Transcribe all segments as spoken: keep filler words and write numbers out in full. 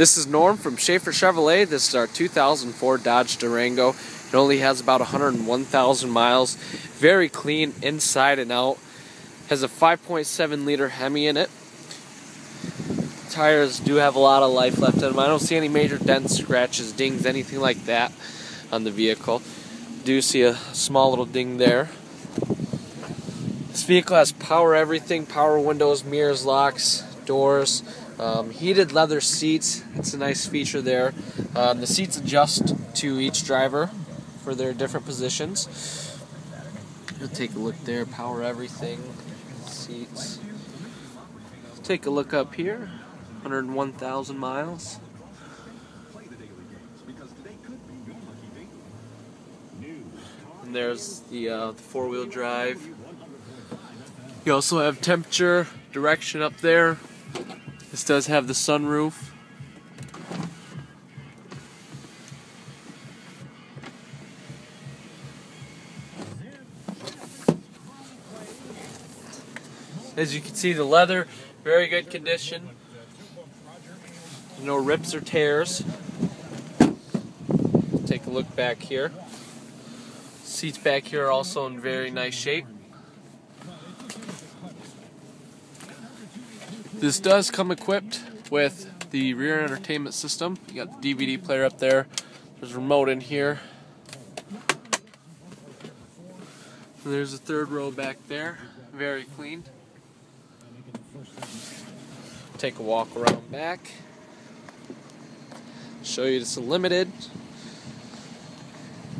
This is Norm from Schafer Chevrolet. This is our two thousand four Dodge Durango. It only has about one hundred one thousand miles. Very clean inside and out. Has a five point seven liter Hemi in it. Tires do have a lot of life left in them. I don't see any major dents, scratches, dings, anything like that on the vehicle. Do see a small little ding there. This vehicle has power everything, power windows, mirrors, locks, doors, um, heated leather seats. It's a nice feature there. Um, the seats adjust to each driver for their different positions. We'll take a look there, power everything, seats. Take a look up here, one hundred one thousand miles. And there's the, uh, the four-wheel drive. You also have temperature, direction up there. This does have the sunroof. As you can see, the leather, very good condition. No rips or tears. Take a look back here. Seats back here are also in very nice shape. This does come equipped with the rear entertainment system. You got the D V D player up there. There's a remote in here. And there's a third row back there. Very clean. Take a walk around back. Show you it's limited.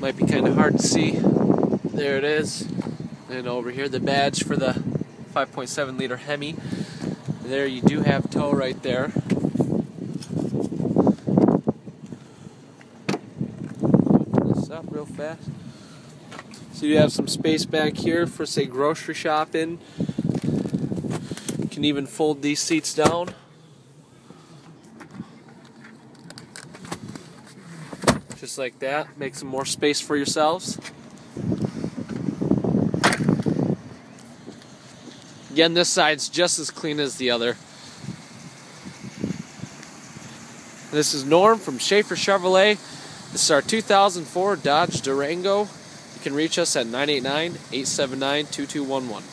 Might be kind of hard to see. There it is. And over here, the badge for the five point seven liter Hemi. There you do have tow right there. Open this up real fast. So you have some space back here for, say, grocery shopping. You can even fold these seats down. Just like that. Make some more space for yourselves. Again, this side's just as clean as the other. This is Norm from Schafer Chevrolet. This is our two thousand four Dodge Durango. You can reach us at nine eight nine, eight seven nine, two two one one.